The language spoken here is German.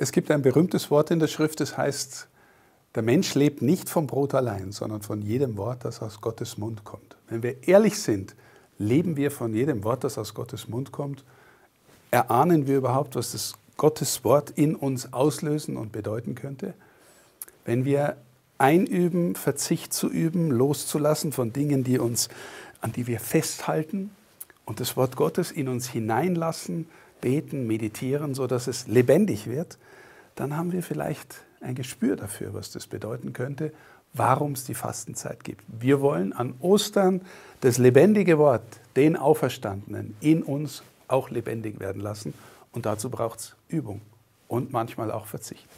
Es gibt ein berühmtes Wort in der Schrift, das heißt, der Mensch lebt nicht vom Brot allein, sondern von jedem Wort, das aus Gottes Mund kommt. Wenn wir ehrlich sind, leben wir von jedem Wort, das aus Gottes Mund kommt. Erahnen wir überhaupt, was das Gottes Wort in uns auslösen und bedeuten könnte? Wenn wir einüben, Verzicht zu üben, loszulassen von Dingen, die uns, an die wir festhalten und das Wort Gottes in uns hineinlassen, beten, meditieren, sodass es lebendig wird, dann haben wir vielleicht ein Gespür dafür, was das bedeuten könnte, warum es die Fastenzeit gibt. Wir wollen an Ostern das lebendige Wort, den Auferstandenen, in uns auch lebendig werden lassen. Und dazu braucht es Übung und manchmal auch Verzicht.